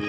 I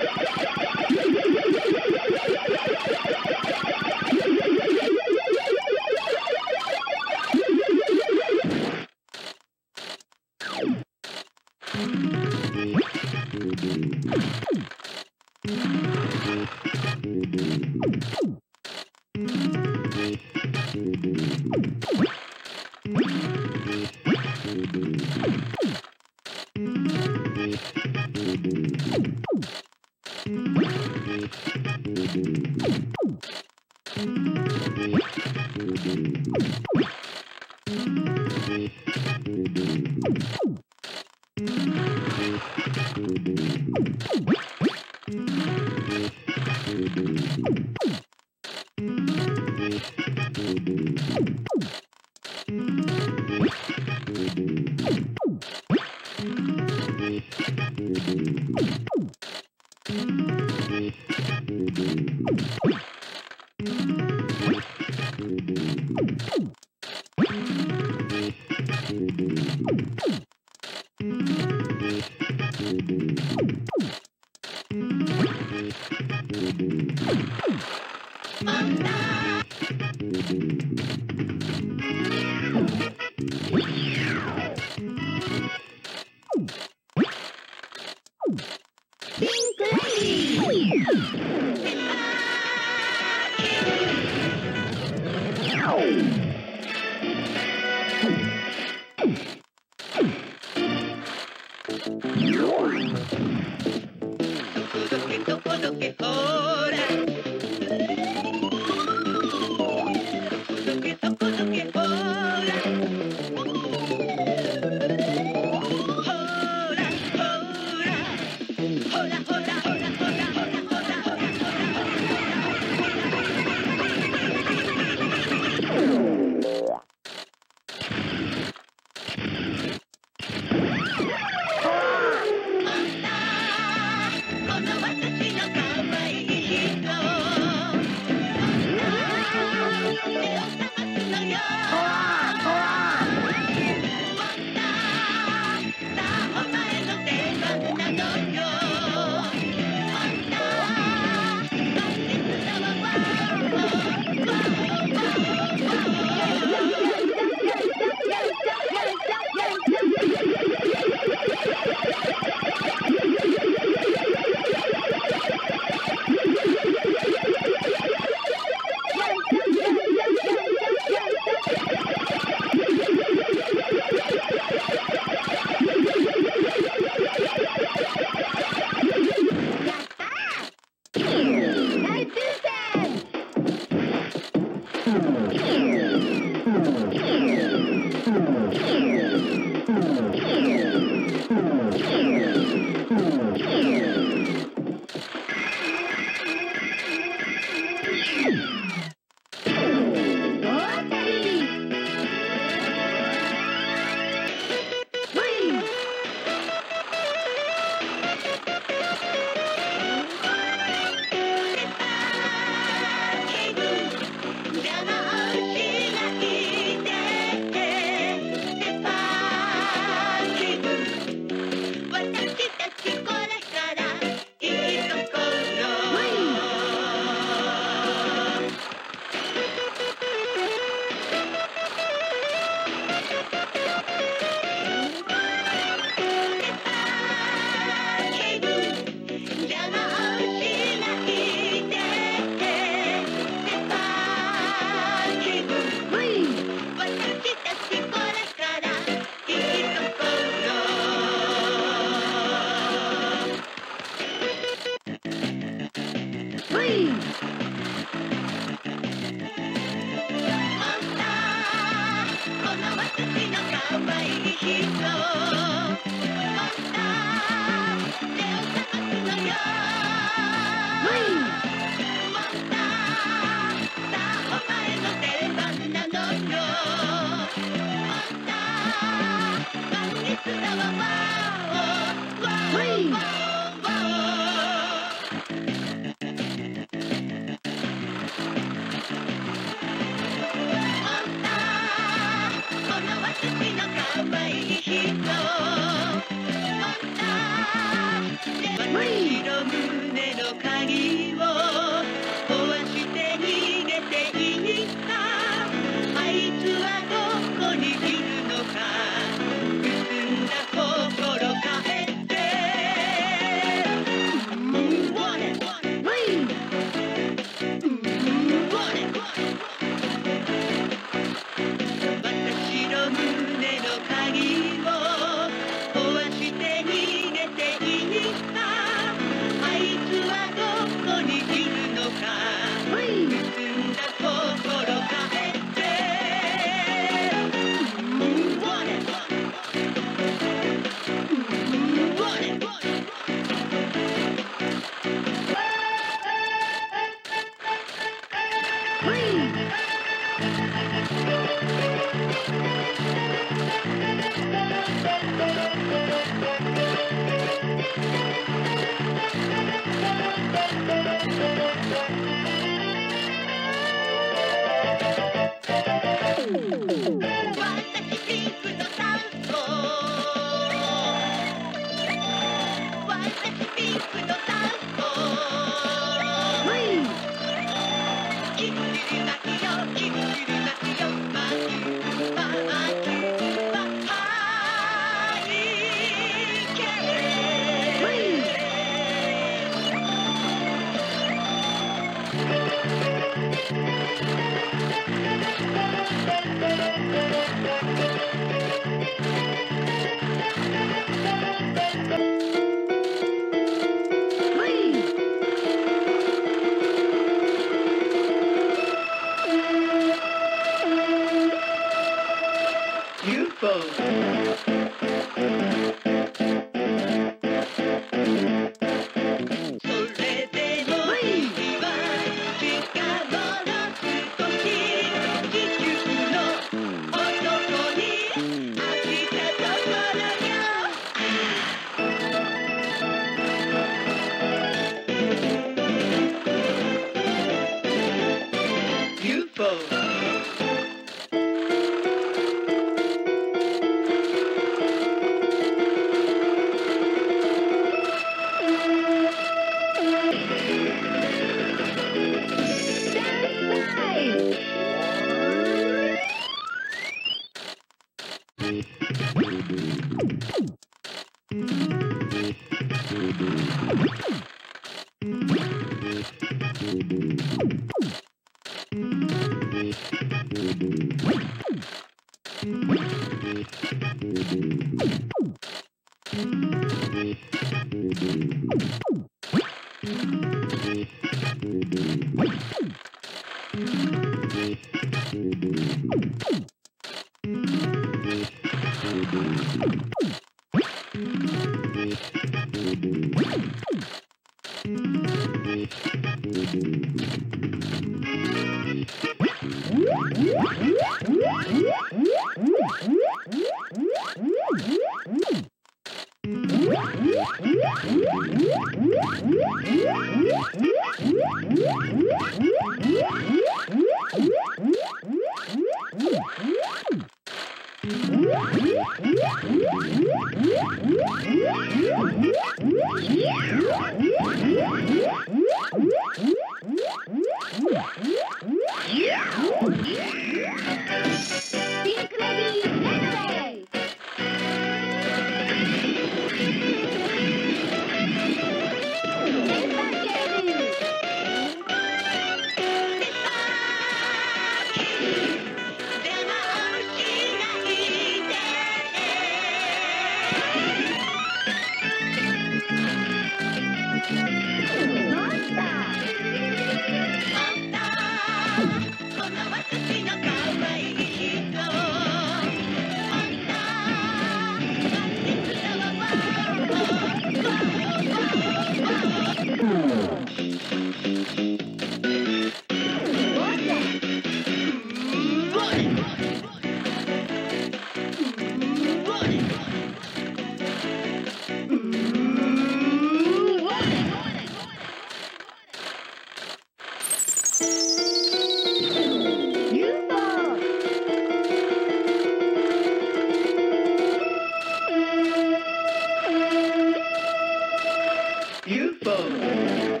UFO.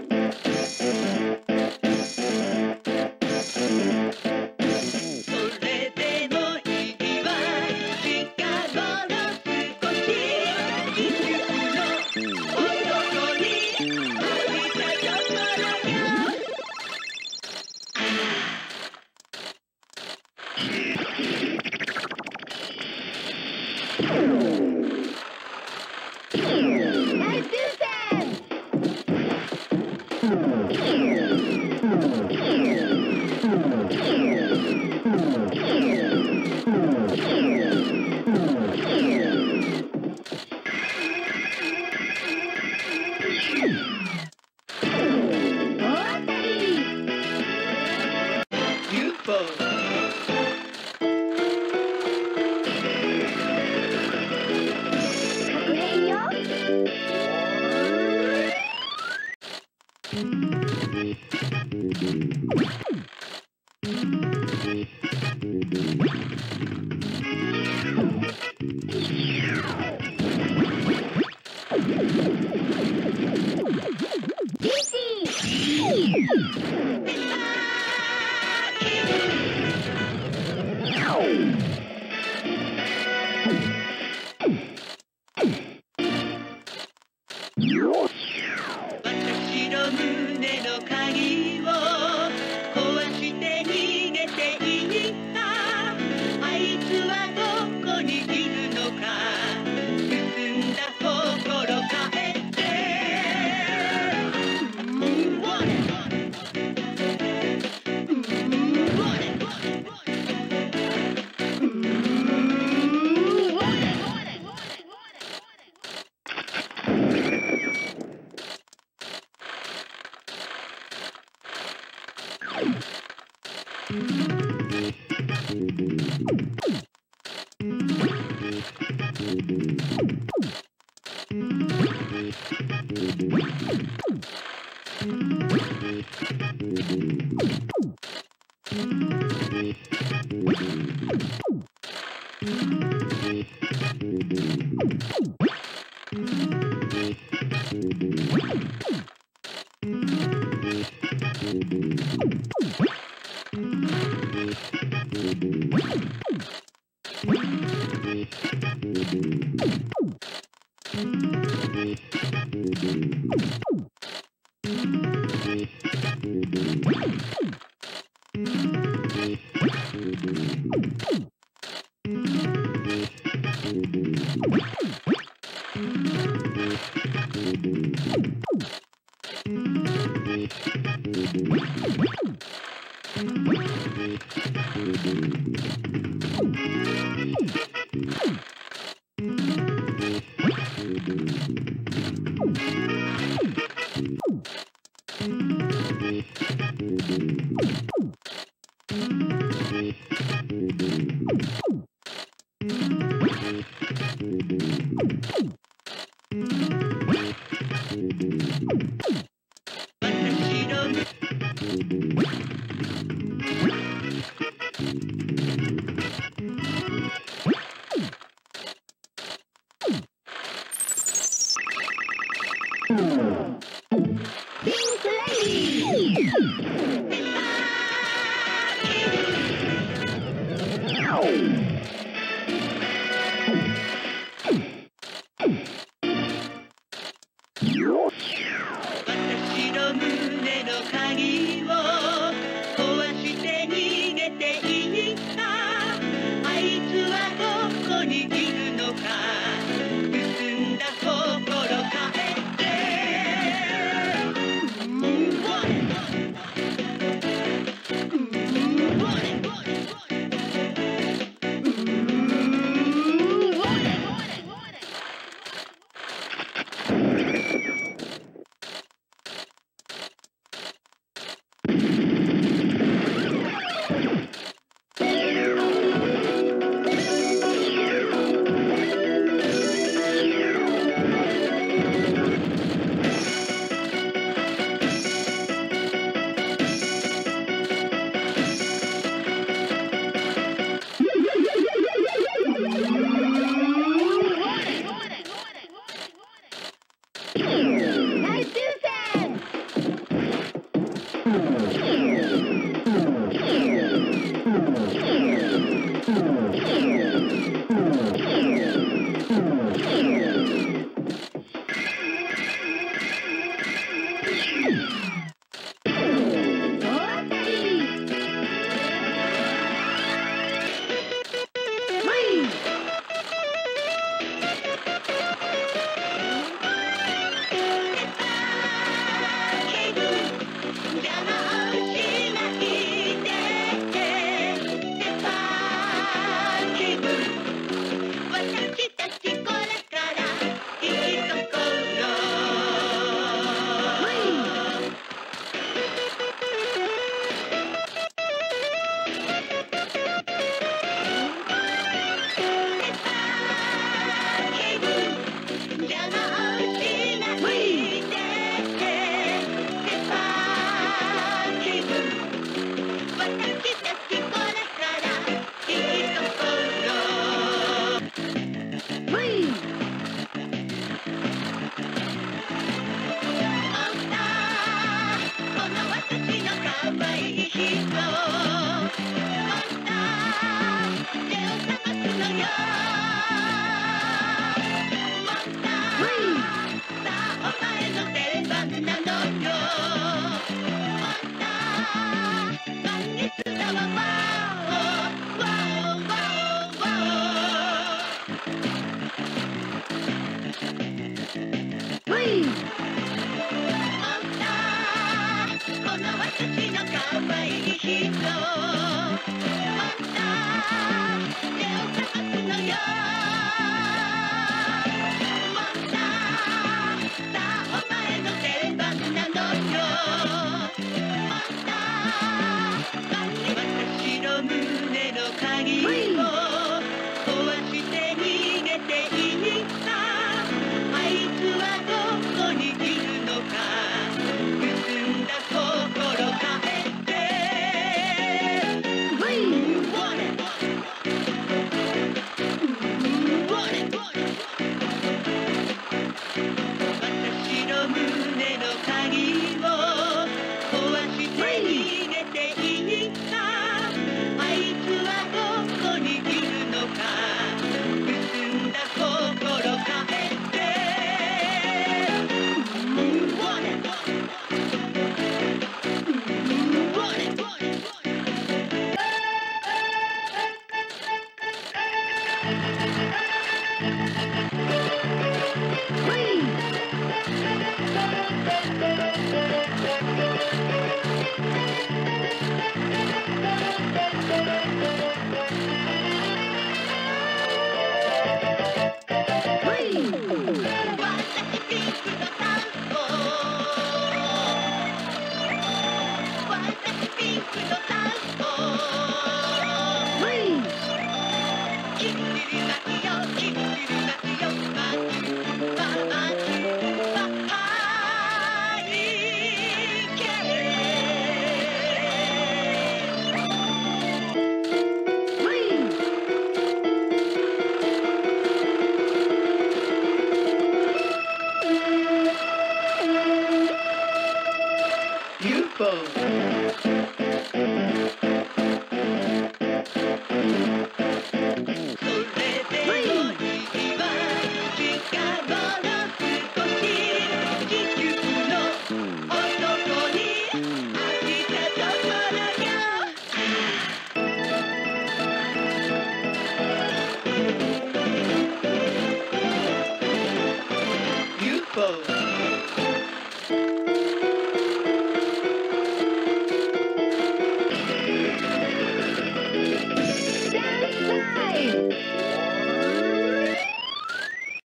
UFO.